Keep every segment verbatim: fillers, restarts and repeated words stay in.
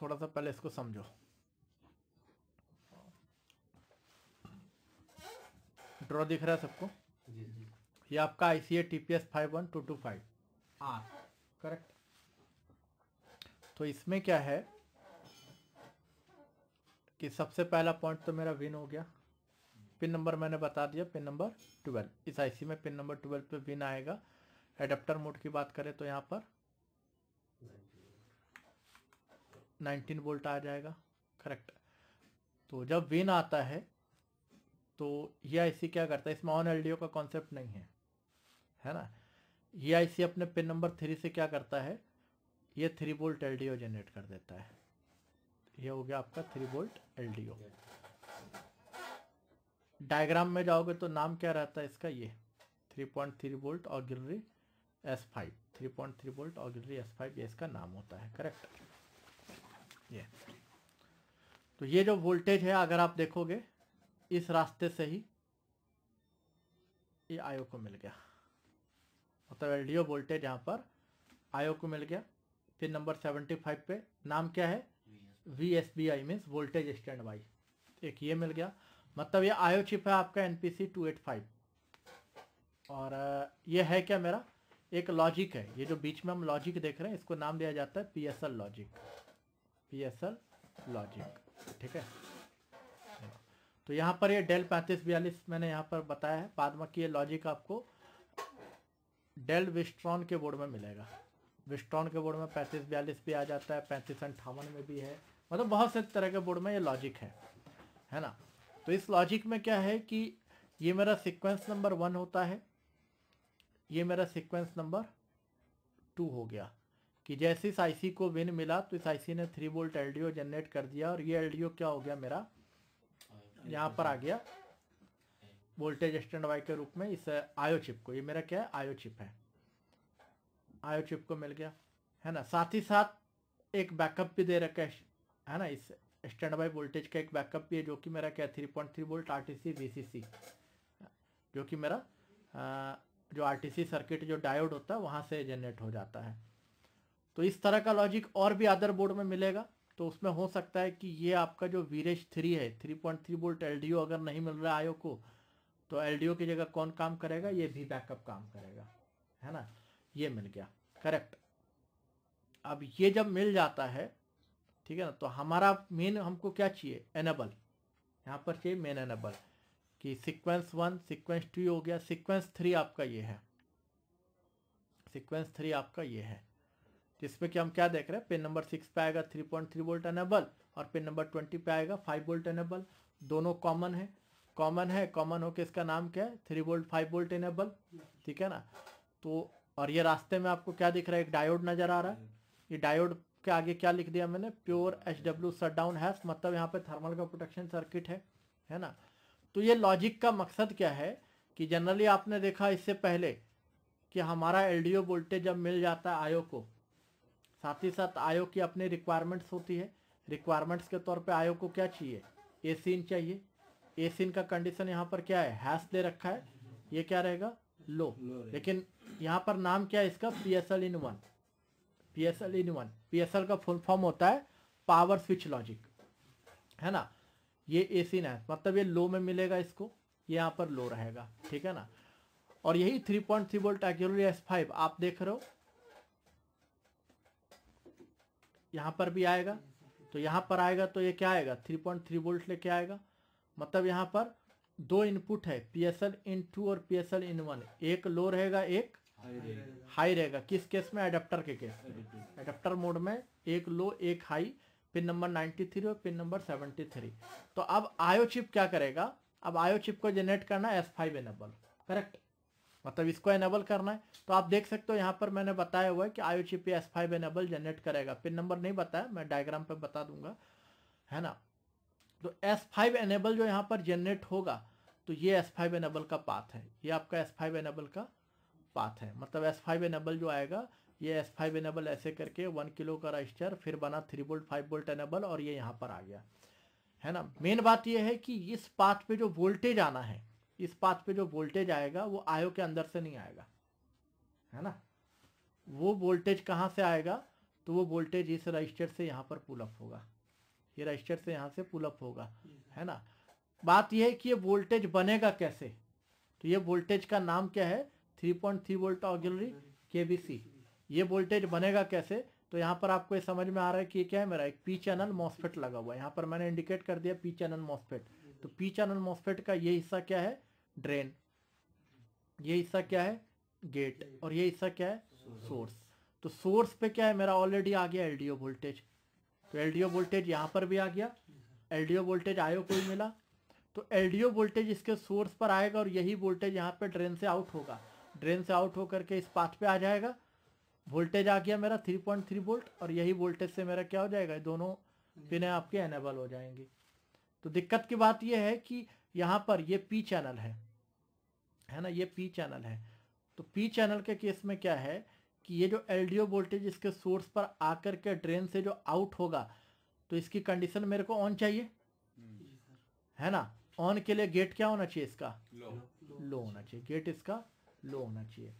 थोड़ा सा पहले इसको समझो। ड्रॉ दिख रहा है सबको? जी जी। ये आपका आईसी है TPS five one two two five R, correct. तो इसमें क्या है कि सबसे पहला पॉइंट तो मेरा विन हो गया, पिन नंबर मैंने बता दिया, पिन नंबर ट्वेल्व। इस आईसी में पिन नंबर ट्वेल्व पे विन आएगा। एडेप्टर मोड की बात करें तो यहाँ पर नाइनटीन वोल्ट आ जाएगा, करेक्ट। तो जब विन आता है तो ये आईसी क्या करता है, इसमें ऑन एलडीओ का कॉन्सेप्ट नहीं है, है ना। ये आईसी अपने पिन नंबर थ्री से क्या करता है, ये थ्री वोल्ट एलडीओ जनरेट कर देता है। ये हो गया आपका थ्री वोल्ट एलडीओ। डायग्राम में जाओगे तो नाम क्या रहता है इसका, ये थ्री पॉइंट थ्री वोल्ट ऑर्गिलरी S five, three point three volt ऑर्गिलरी एस फाइव, ये इसका नाम होता है, करेक्ट। ये तो ये जो वोल्टेज है, अगर आप देखोगे इस रास्ते से ही ये आयो को मिल गया, मतलब एलडीओ वोल्टेज यहाँ पर आयो को मिल गया। फिर नंबर सेवेंटी फाइव पे नाम क्या है, V S B I, means voltage stand by, एक ये मिल गया। मतलब ये आयो चिप है आपका N P C two eight five. और ये है क्या मेरा, एक लॉजिक है। ये जो बीच में हम लॉजिक देख रहे हैं इसको नाम दिया जाता है पीएसएल लॉजिक, पीएसएल लॉजिक, ठीक है। तो यहाँ पर ये डेल पैंतीस बयालीस मैंने यहाँ पर बताया है, बाद में कि ये लॉजिक आपको डेल विस्ट्रॉन के बोर्ड में मिलेगा। विस्ट्रॉन के बोर्ड में पैंतीस बयालीस भी आ जाता है, पैंतीस अंठावन में भी है, मतलब बहुत से तरह के बोर्ड में ये लॉजिक है, है ना। तो इस लॉजिक में क्या है कि ये मेरा सीक्वेंस नंबर वन होता है, ये मेरा सीक्वेंस नंबर टू हो गया कि जैसे इस आईसी को विन मिला तो इस आईसी ने थ्री वोल्ट एलडीओ जनरेट कर दिया, और ये एलडीओ क्या हो गया मेरा, यहाँ पर आ गया वोल्टेज स्टैंड वाई के रूप में इस आयो चिप को। ये मेरा क्या है, आयो चिप है, आयो चिप को मिल गया, है ना। साथ ही साथ एक बैकअप भी दे रखा है, है ना, इस स्टैंड बाई वोल्टेज का एक बैकअप भी है, जो कि मेरा क्या है, three point three volt RTC VCC, जो कि मेरा आ, जो आरटीसी सर्किट जो डायोड होता है वहाँ से जनरेट हो जाता है। तो इस तरह का लॉजिक और भी अदर बोर्ड में मिलेगा। तो उसमें हो सकता है कि ये आपका जो वीरेज थ्री है, three point three volt LDO अगर नहीं मिल रहा आयो को, तो एलडीओ की जगह कौन काम करेगा, ये भी बैकअप काम करेगा, है ना। ये मिल गया, करेक्ट। अब ये जब मिल जाता है, ठीक है ना, तो हमारा मेन हमको क्या चाहिए, एनेबल। यहाँ पर चाहिए मेन एनेबल कि सीक्वेंस वन, सीक्वेंस टू हो गया, सीक्वेंस थ्री आपका ये है, सीक्वेंस थ्री आपका ये है, जिसमें कि हम क्या देख रहे हैं, पिन नंबर सिक्स पे आएगा three point three volt enable, और पिन नंबर ट्वेंटी पे आएगा फाइव वोल्ट एनेबल। दोनों कॉमन है, कॉमन है, कॉमन होके इसका नाम क्या है, three volt five volt enable, ठीक है ना। तो और ये रास्ते में आपको क्या दिख रहा है, एक डायोड नजर आ रहा है। ये डायोड के आगे क्या लिख दिया मैंने, pure H W shut down hash, मतलब यहाँ पे थर्मल का प्रोटेक्शन सर्किट है, है ना। तो ये लॉजिक का मकसद क्या है कि जनरली आपने देखा इससे पहले कि हमारा एलडीओ वोल्टेज जब मिल जाता है आयो को, साथ ही साथ आयो की अपनी रिक्वायरमेंट्स होती है। रिक्वायरमेंट्स के तौर पे आयो को क्या चाहिए, एसिन चाहिए। एसिन का कंडीशन यहाँ पर क्या है, हैश दे रखा है, ये क्या रहेगा, लो, लेकिन यहाँ पर नाम क्या है इसका, P S L in one, P S L in one. P S L का फुल फॉर्म होता है पावर स्विच लॉजिक, है ना। ये एसिन है, मतलब ये लो में मिलेगा इसको, ये यहाँ पर लो रहेगा, ठीक है ना। और यही थ्री पॉइंट थ्री वोल्ट ऑर्गिलरी एस फाइव आप देख रहे हो, यहाँ पर भी आएगा। तो यहाँ पर आएगा तो ये क्या आएगा, थ्री पॉइंट थ्री वोल्ट लेके आएगा। मतलब यहाँ पर दो इनपुट है, P S L in two और P S L in one, एक लो रहेगा, एक हाई रहेगा। किस केस में, एडेप्टर के केस में, एडेप्टर मोड में एक लो एक high, pin number ninety three और पिन नंबर सेवेंटी थ्री। तो अब आयो चिप क्या करेगा, अब आयो चिप को जनरेट करना है एस फाइव एनेबल, करेक्ट, मतलब इसको एनेबल करना है। तो आप देख सकते हो यहाँ पर मैंने बताया हुआ है कि आयो chip S five enable generate करेगा। पिन नंबर नहीं बताया, मैं डायग्राम पर बता दूंगा, है ना। तो एस फाइव एनेबल जो यहाँ पर जनरेट होगा, तो ये एस फाइव एनेबल का पाथ है, ये आपका एस फाइव एनेबल का पाथ है। मतलब एस फाइव एनेबल जो आएगा, ये एस फाइव एनेबल ऐसे करके वन किलो का रजिस्टर, फिर बना three volt five volt enable, और ये यहाँ पर आ गया, है ना। मेन बात ये है कि इस पाथ पे जो वोल्टेज आना है, इस पाथ पे जो वोल्टेज आएगा वो आयो के अंदर से नहीं आएगा, है ना। वो वोल्टेज कहाँ से आएगा, तो वो वोल्टेज इस रजिस्टर से यहाँ पर पुल अप होगा, ये रजिस्टर से यहाँ से पुल अप होगा, है ना। बात यह है कि ये वोल्टेज बनेगा कैसे, तो ये वोल्टेज का नाम क्या है, three point three volt ऑर्गेनरी KBC. ये वोल्टेज बनेगा कैसे, तो यहाँ पर आपको ये समझ में आ रहा है कि क्या है, मेरा एक पी चैनल मॉस्फेट लगा हुआ है, यहाँ पर मैंने इंडिकेट कर दिया पी चैनल मॉस्फेट। तो पी चैनल मॉस्फेट का ये हिस्सा क्या है, ड्रेन, ये हिस्सा क्या है, गेट, और ये हिस्सा क्या है, सोर्स। तो सोर्स पे क्या है, मेरा ऑलरेडी आ गया एलडीओ वोल्टेज, तो एलडीओ वोल्टेज यहाँ पर भी आ गया, एलडीओ वोल्टेज आयो कोई मिला, तो एलडीओ वोल्टेज इसके सोर्स पर आएगा और यही वोल्टेज यहाँ पे ड्रेन से आउट होगा, ड्रेन से आउट होकर के इस पाथ पे आ जाएगा। वोल्टेज आ गया मेरा थ्री पॉइंट थ्री वोल्ट और यही वोल्टेज से मेरा क्या हो जाएगा, दोनों पिन आपके एनेबल हो जाएंगी। तो दिक्कत की बात यह है कि यहाँ पर ये पी चैनल है, है ना, ये पी चैनल है। तो पी चैनल के केस में क्या है कि ये जो एलडीओ वोल्टेज इसके सोर्स पर आकर के ड्रेन से जो आउट होगा, तो इसकी कंडीशन मेरे को ऑन चाहिए, है ना। ऑन के लिए गेट क्या होना चाहिए, इसका लो, लो होना चाहिए, गेट इसका लो होना चाहिए।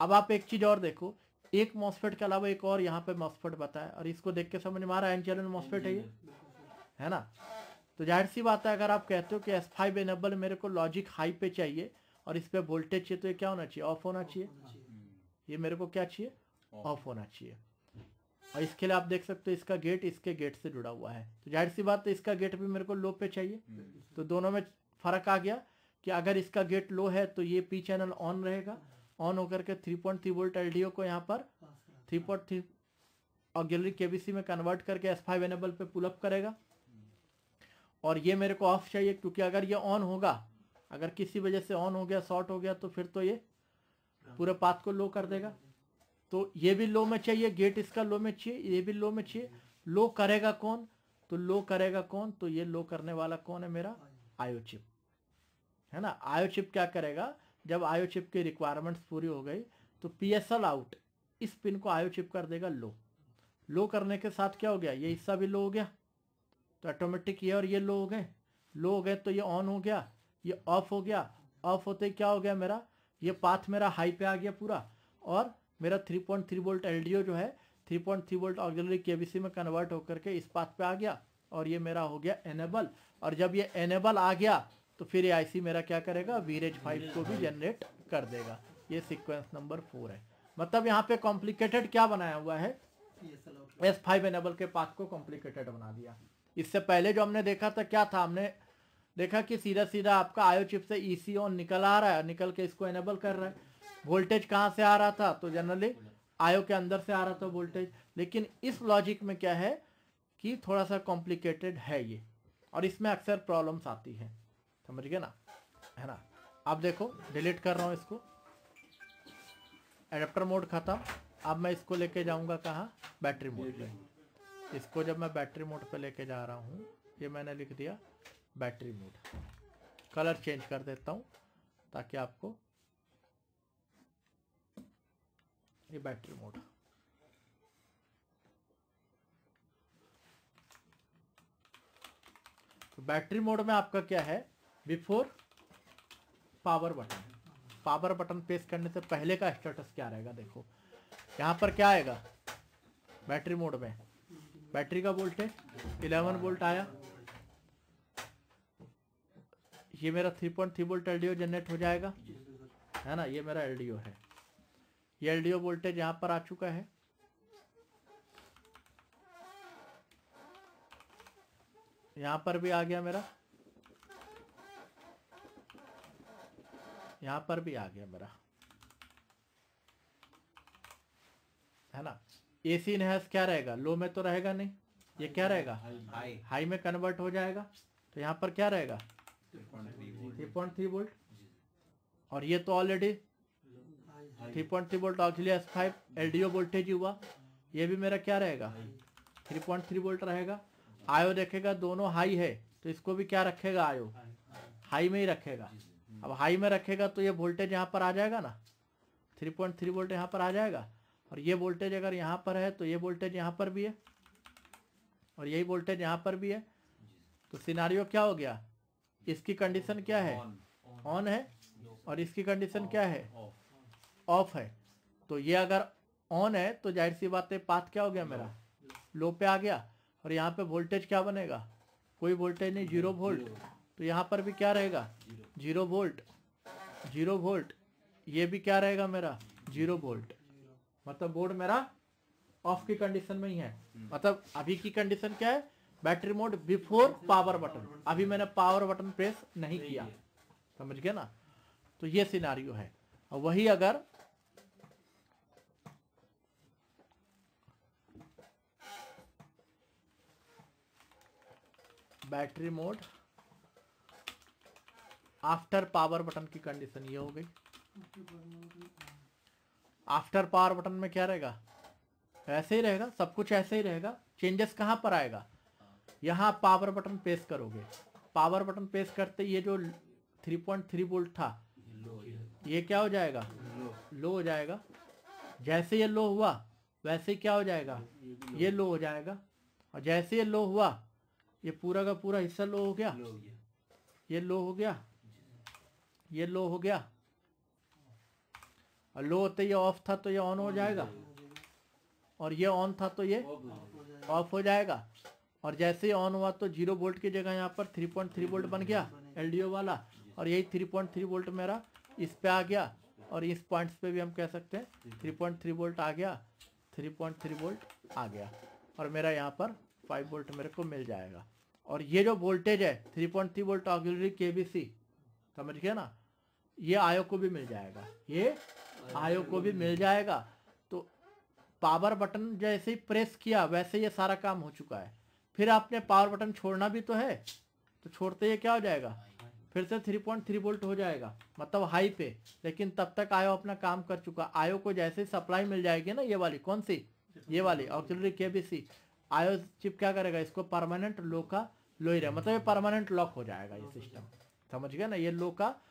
अब आप एक चीज़ और देखो, एक मॉस्फेट के अलावा एक और यहाँ पे मॉस्फेट बताया और इसको देख के समझ में आ रहा है एन-चैनल मॉस्फेट है ये, है ना। तो जाहिर सी बात है, अगर आप कहते हो कि एस फाइव एनेबल मेरे को लॉजिक हाई पे चाहिए और इस पर वोल्टेज चाहिए, तो ये क्या होना चाहिए, ऑफ होना चाहिए, ये मेरे को क्या चाहिए, ऑफ होना चाहिए। और इसके लिए आप देख सकते हो इसका गेट इसके गेट से जुड़ा हुआ है, तो जाहिर सी बात है इसका गेट भी मेरे को लो पे चाहिए। तो दोनों में फर्क आ गया कि अगर इसका गेट लो है तो ये पी चैनल ऑन रहेगा, ऑन होकर के three point three volt LDO को यहाँ पर three point three auxiliary KBC में कन्वर्ट करके एस फाइव एनेबल पे पुल अप करेगा। और ये मेरे को ऑफ चाहिए क्योंकि अगर ये ऑन होगा, अगर किसी वजह से ऑन हो गया, शॉर्ट हो गया, तो फिर तो ये पूरे पाथ को लो कर देगा। तो ये भी लो में चाहिए, गेट इसका लो में चाहिए, ये भी लो में चाहिए। लो करेगा कौन, तो लो करेगा कौन, तो ये लो करने वाला कौन है, मेरा आयो चिप, है ना। आयो चिप क्या करेगा, जब आयो चिप की रिक्वायरमेंट्स पूरी हो गई तो पीएसएल आउट इस पिन को आयो चिप कर देगा लो। लो करने के साथ क्या हो गया, ये हिस्सा भी लो हो गया, तो ऑटोमेटिक ये और ये लो हो गए। लो हो गए तो ये ऑन हो गया, ये ऑफ हो गया। ऑफ होते क्या हो गया, मेरा ये पाथ मेरा हाई पे आ गया पूरा, और मेरा three point three volt LDO जो है three point three volt auxiliary KBC में कन्वर्ट होकर के इस पाथ पे आ गया और ये मेरा हो गया एनेबल। और जब ये एनेबल आ गया तो फिर ये आईसी मेरा क्या करेगा, वीरेज फाइव को भी जनरेट कर देगा। ये सीक्वेंस नंबर फोर है। मतलब यहाँ पे कॉम्प्लिकेटेड क्या बनाया हुआ है, एस फाइव एनेबल के पाथ को कॉम्प्लिकेटेड बना दिया। इससे पहले जो हमने देखा था क्या था, हमने देखा कि सीधा सीधा आपका आयो चिप से ईसी ऑन निकल आ रहा है, निकल के इसको एनेबल कर रहा है। वोल्टेज कहाँ से आ रहा था, तो जनरली आयो के अंदर से आ रहा था वोल्टेज। लेकिन इस लॉजिक में क्या है कि थोड़ा सा कॉम्प्लिकेटेड है ये, और इसमें अक्सर प्रॉब्लम्स आती है, समझ गए ना, है ना। आप देखो डिलीट कर रहा हूँ इसको, एडेप्टर मोड खत्म। अब मैं इसको लेके जाऊँगा कहाँ, बैटरी मोड पे। इसको जब मैं बैटरी मोड पे लेके जा रहा हूँ, ये मैंने लिख दिया बैटरी मोड। कलर चेंज कर देता हूँ ताकि आपको, ये बैटरी मोड। तो बैटरी मोड में आपका क्या है, before power button, power button press करने से पहले का स्टेटस क्या रहेगा। देखो यहाँ पर क्या आएगा, बैटरी मोड में बैटरी का वोल्टेज इलेवन वोल्ट आया, ये मेरा three point three volt LDO generate हो जाएगा, है ना। ये मेरा एलडीओ है, ये एलडीओ वोल्टेज यहाँ पर आ चुका है। यहाँ पर भी आ गया मेरा, यहाँ पर भी आ गया मेरा, है ना। एसी इनहैस क्या रहेगा, लो में तो रहेगा नहीं, ये क्या रहेगा, हाई, हाई में कन्वर्ट हो जाएगा। तो यहाँ पर क्या रहेगा, थ्री पॉइंट थ्री वोल्ट, और ये तो already three point three volt auxiliary S five LDO voltage हुआ, ये भी मेरा क्या रहेगा, थ्री पॉइंट थ्री वोल्ट रहेगा। आयो देखेगा दोनों हाई है, तो इसको भी क्या रखेगा, आयो हाई में ही रखेगा। अब हाई में रखेगा तो ये वोल्टेज यहाँ पर आ जाएगा ना, थ्री पॉइंट थ्री वोल्ट यहाँ पर आ जाएगा। और ये वोल्टेज अगर यहाँ पर है तो ये वोल्टेज यहाँ पर भी है, और यही वोल्टेज यहाँ पर भी है। तो सिनारियो क्या हो गया, इसकी कंडीशन क्या है, ऑन है, और इसकी कंडीशन क्या है, ऑफ है। तो ये अगर ऑन है तो जाहिर सी बात है पाथ क्या हो गया मेरा लो पे आ गया। और यहाँ पे वोल्टेज क्या बनेगा, कोई वोल्टेज नहीं, जीरो वोल्ट। तो यहाँ पर भी क्या रहेगा, जीरो वोल्ट, जीरो वोल्ट। ये भी क्या रहेगा मेरा, जीरो वोल्ट। मतलब बोर्ड मेरा ऑफ की कंडीशन में ही है। मतलब अभी की कंडीशन क्या है, battery mode before power button. अभी मैंने पावर बटन प्रेस नहीं किया, समझ गए ना। तो ये सिनारियो है। और वही अगर battery mode after power button की कंडीशन ये हो गई। आफ्टर पावर बटन में क्या रहेगा, ऐसे ही रहेगा, सब कुछ ऐसे ही रहेगा। चेंजेस कहाँ पर आएगा, यहाँ पावर बटन प्रेस करोगे। पावर बटन प्रेस करते ये जो थ्री पॉइंट थ्री वोल्ट था ये क्या हो जाएगा, लो हो जाएगा। जैसे ये लो हुआ वैसे क्या हो जाएगा, ये लो हो जाएगा। और जैसे ये लो हुआ ये पूरा का पूरा हिस्सा लो हो गया, ये लो हो गया, ये लो हो गया। और लो होते ये ऑफ था तो ये ऑन हो जाएगा, और ये ऑन था तो ये ऑफ हो जाएगा। और जैसे ही ऑन हुआ तो जीरो वोल्ट की जगह यहाँ पर थ्री पॉइंट थ्री वोल्ट बन गया एलडीओ वाला। और यही थ्री पॉइंट थ्री वोल्ट मेरा इस पे आ गया। और इस पॉइंट्स पे भी हम कह सकते हैं थ्री पॉइंट थ्री वोल्ट आ गया, थ्री पॉइंट थ्री वोल्ट आ गया। और मेरा यहाँ पर फाइव वोल्ट मेरे को मिल जाएगा। और ये जो वोल्टेज है three point three volt auxiliary KBC, समझ गया ना, ये आयो को भी मिल जाएगा, ये आयो को भी मिल जाएगा। तो पावर बटन जैसे ही प्रेस किया वैसे ये सारा काम हो चुका है। फिर आपने पावर बटन छोड़ना भी तो है, तो छोड़ते ये क्या हो जाएगा, फिर से थ्री पॉइंट थ्री वोल्ट हो जाएगा, मतलब हाई पे। लेकिन तब तक आयो अपना काम कर चुका। आयो को जैसे ही सप्लाई मिल जाएगी ना, ये वाली कौन सी, ये वाली ऑक्सिलरी केबीसी, आयो चिप क्या करेगा, इसको परमानेंट लो का लो ही रहे, मतलब ये परमानेंट लॉक हो जाएगा ये सिस्टम, समझ गया ना। ये लो का